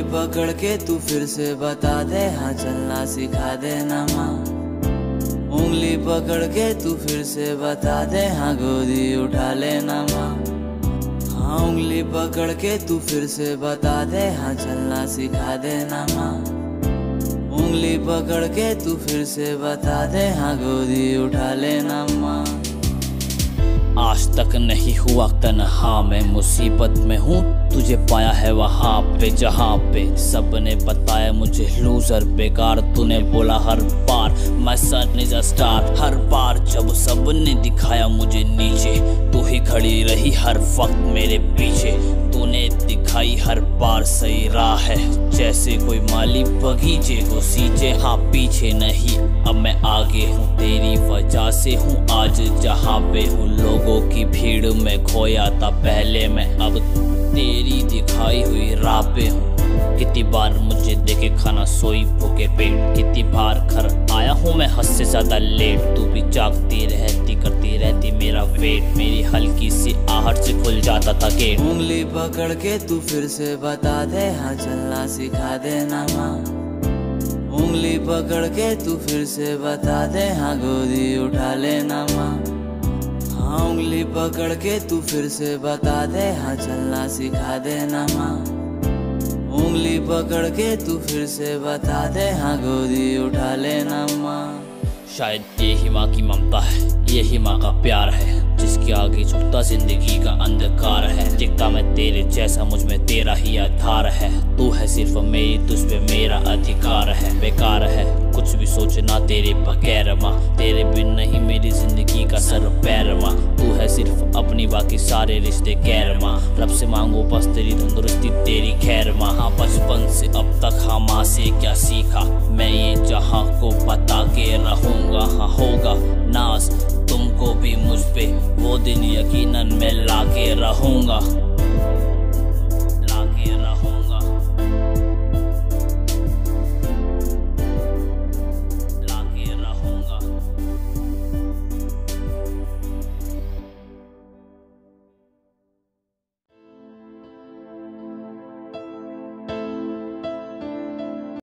डोरी पकड़ के तू फिर से बता दे, हाँ चलना सिखा दे ना माँ। उंगली पकड़ के तू फिर से बता दे, हाँ गोदी उठा ले ना माँ। हाँ उंगली पकड़ के तू फिर से बता दे, हाँ चलना सिखा दे ना माँ। उंगली पकड़ के तू फिर से बता दे, हाँ गोदी उठा ले ना माँ। आज तक नहीं हुआ तन्हा मैं मुसीबत में हूँ, तुझे पाया है वहाँ पे जहाँ पे सबने बताया मुझे लूजर बेकार। तूने बोला हर बार मैं सन इज अ स्टार, हर बार जब सबने दिखाया मुझे नीचे तू ही खड़ी रही हर वक्त मेरे पीछे। तूने दिखाई हर बार सही राह है, जैसे कोई माली बगीचे को सींचे। हाँ पीछे नहीं अब मैं आगे हूँ, तेरी वजह से हूँ आज जहाँ पे हूँ। लोगों की भीड़ में खोया था पहले मैं, अब तेरी दिखाई हुई राह पे हूँ। कितनी बार मुझे देखे खाना सोई भूखे पेट, कितनी बार घर आया हूँ मैं हद से ज्यादा लेट। तू भी जागती रहती करती रहती मेरा वेट, मेरी हल्की सी आहट से खुल जाता था गेट। उंगली पकड़ के तू फिर से बता दे, हाँ चलना सिखा दे ना माँ। उंगली पकड़ के तू फिर से बता दे, हाँ गोदी उठा ले ना माँ। हाँ उंगली पकड़ के तू फिर से बता दे, हाँ चलना सिखा दे ना माँ। उंगली पकड़ के तू फिर से बता दे, हाँ गोदी उठा लेना माँ। शायद यही माँ की ममता है, यही माँ का प्यार है, जिसके आगे झुकता जिंदगी का अंधकार है। दिखता मैं तेरे जैसा, मुझ में तेरा ही आधार है। तू है सिर्फ मेरी, तुझ पे मेरा अधिकार है। बेकार है कुछ भी सोचना तेरे बगैर माँ, तेरे बिन नहीं मेरी जिंदगी का सर पैर माँ। तू है सिर्फ अपनी, बाकी सारे रिश्ते गैर माँ। रब से मांगो बस तेरी तंदुरुस्ती, तेरी खैर माँ। हाँ बचपन से अब तक हाँ माँ से क्या सीखा मैं, ये जहाँ को बता के रहूँगा। हाँ होगा नाज तुमको भी मुझ पे, वो दिन यकीनन मैं लाके रहूँगा।